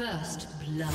First blood.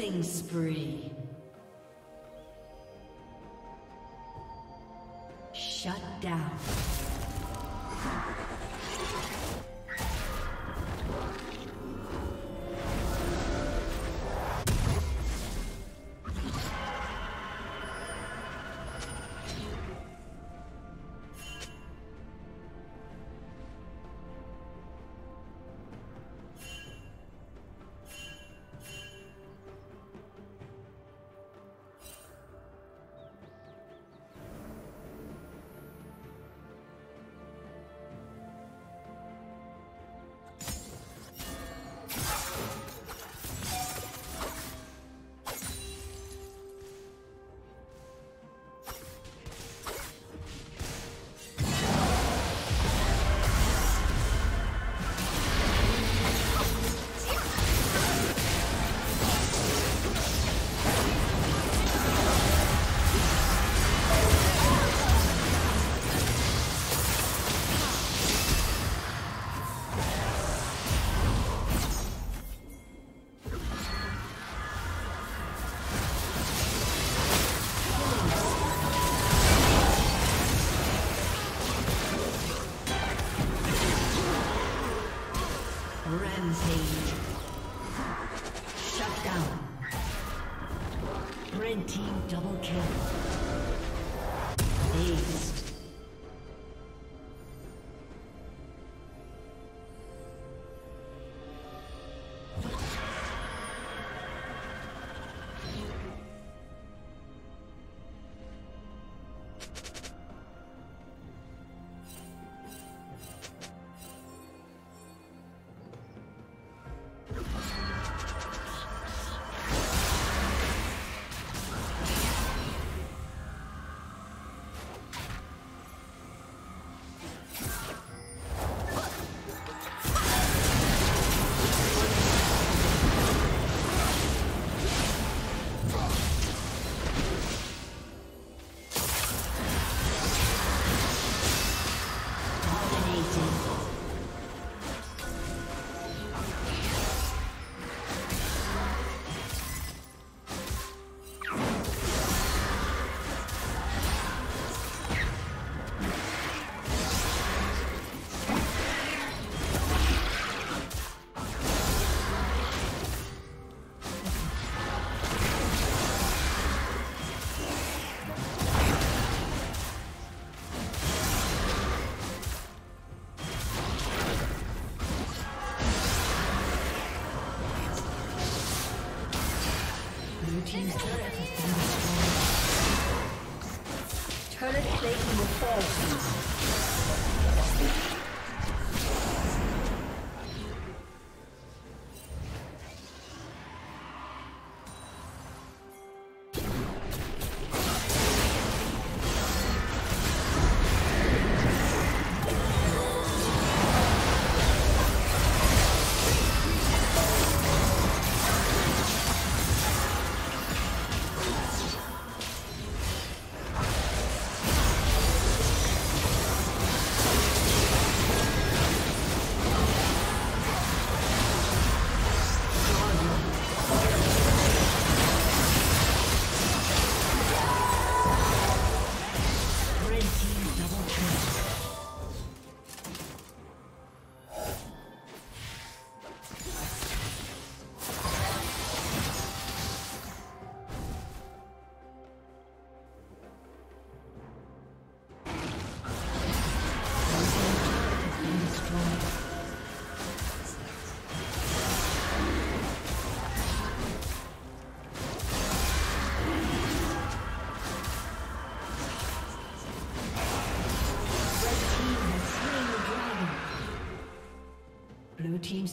Killing spree. Shut down. Team's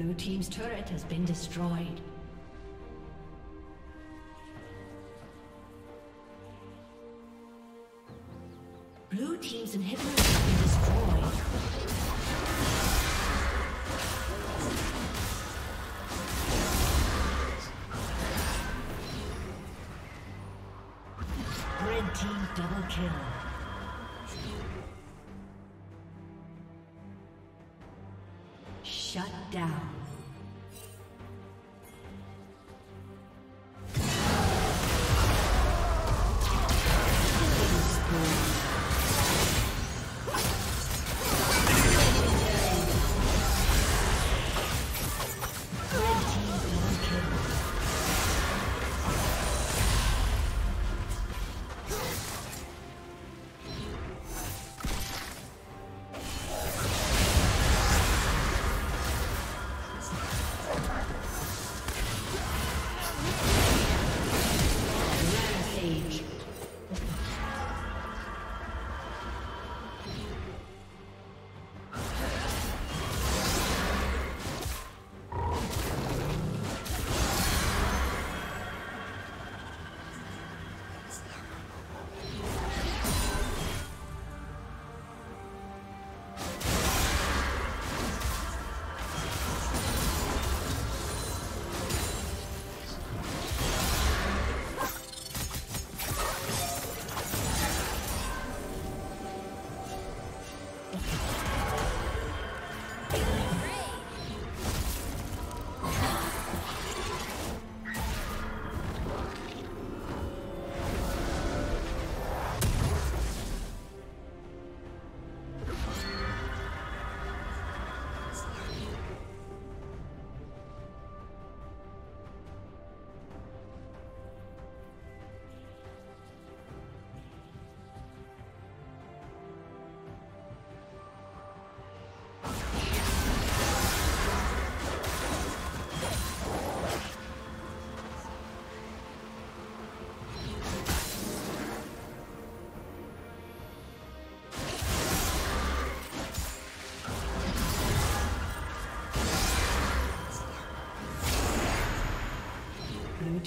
Blue team's turret has been destroyed. Blue team's inhibitor has been destroyed. Team double kill. Blue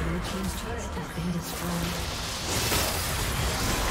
Blue team's turret has been destroyed.